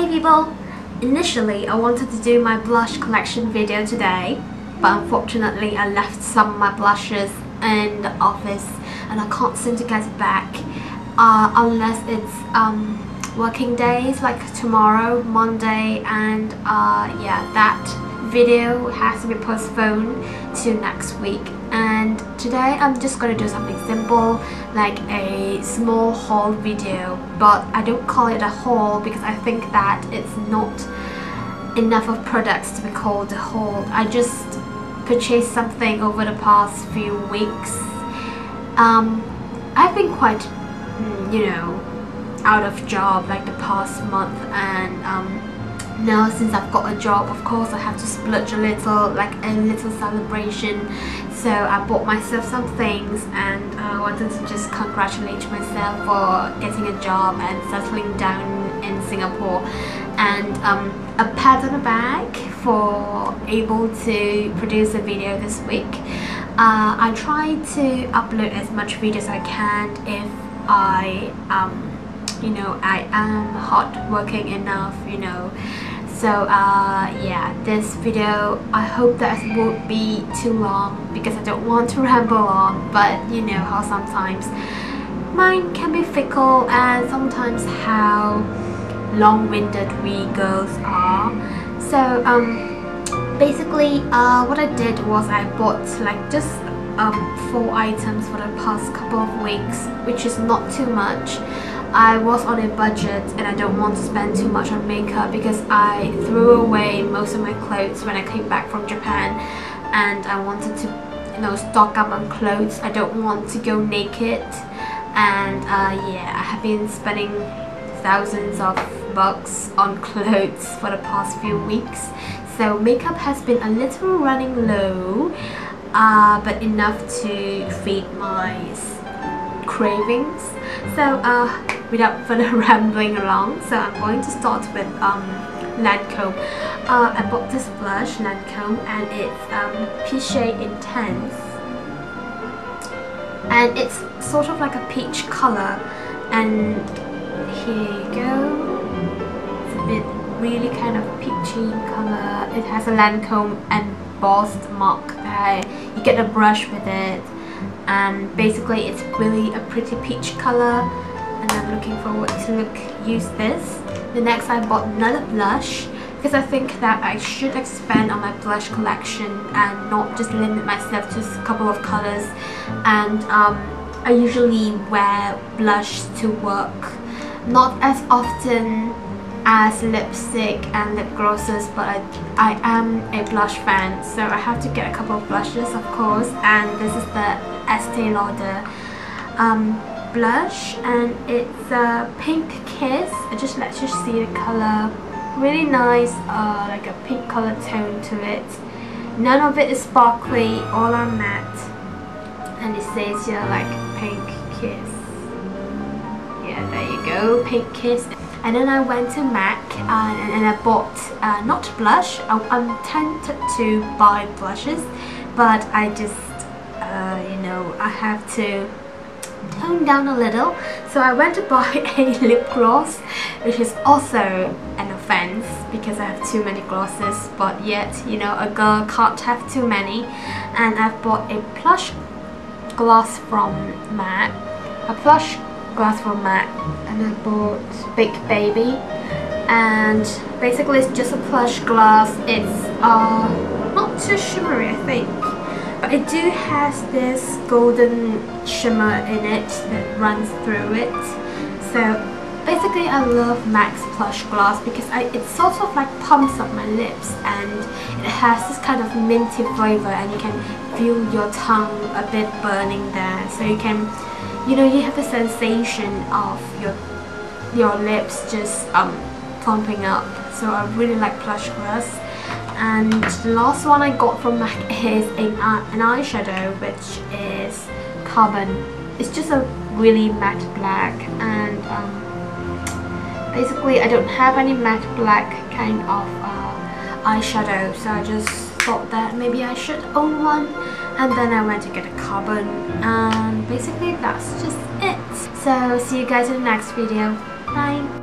Hey people! Initially I wanted to do my blush collection video today, but unfortunately I left some of my blushes in the office and I can't seem to get it back unless it's working days like tomorrow, Monday, and yeah, that video has to be postponed to next week. And today I'm just gonna do something simple like a small haul video, but I don't call it a haul because I think that it's not enough of products to be called a haul. I just purchased something over the past few weeks. I've been quite, you know, out of job like the past month, and now since I've got a job, of course I have to splurge a little, like a little celebration. So I bought myself some things, and I wanted to just congratulate myself for getting a job and settling down in Singapore. And a pat on the back for able to produce a video this week. I try to upload as much videos as I can if I you know, I am hard working enough, you know. So yeah, this video, I hope that it won't be too long because I don't want to ramble on, but you know how sometimes mine can be fickle and sometimes how long-winded we girls are. So basically what I did was I bought like just 4 items for the past couple of weeks, which is not too much. I was on a budget and I don't want to spend too much on makeup because I threw away most of my clothes when I came back from Japan, and I wanted to, you know, stock up on clothes. I don't want to go naked, and yeah, I have been spending thousands of bucks on clothes for the past few weeks, so makeup has been a little running low, but enough to feed my cravings. So without further rambling along, so I'm going to start with Lancôme. I bought this blush, Lancôme, and it's Pichet Intense, and it's sort of like a peach colour. And here you go, it's a bit really kind of peachy colour. It has a Lancôme embossed mark there. You get a brush with it, and basically it's really a pretty peach colour, and I'm looking forward to use this. The next I bought another blush because I think that I should expand on my blush collection and not just limit myself to a couple of colours. And I usually wear blush to work, not as often as lipstick and lip glosses, but I am a blush fan, so I have to get a couple of blushes, of course. And this is the Estee Lauder blush, and it's a pink kiss. I just let you see the color, really nice, like a pink color tone to it. None of it is sparkly, all are matte, and it says here like pink kiss. Yeah, there you go, pink kiss. And then I went to MAC and I bought, not blush, I'm tempted to buy blushes, but I just, you know, I have to tone down a little. So I went to buy a lip gloss, which is also an offense because I have too many glosses, but yet, you know, a girl can't have too many. And I've bought a Plushglass from MAC, a Plushglass from MAC, and I bought Big Baby, and basically it's just a plush glass. It's not too shimmery, I think, but it do has this golden shimmer in it that runs through it. So basically I love MAC's plush glass because it sort of like pumps up my lips, and it has this kind of minty flavour, and you can feel your tongue a bit burning there, so you can, you know, you have the sensation of your lips just plumping up. So I really like Plushglass. And the last one I got from MAC is an eyeshadow, which is Carbon. It's just a really matte black, and basically I don't have any matte black kind of eyeshadow, so I just thought that maybe I should own one. And then I went to get a Carbon, and basically that's just it. So see you guys in the next video. Bye!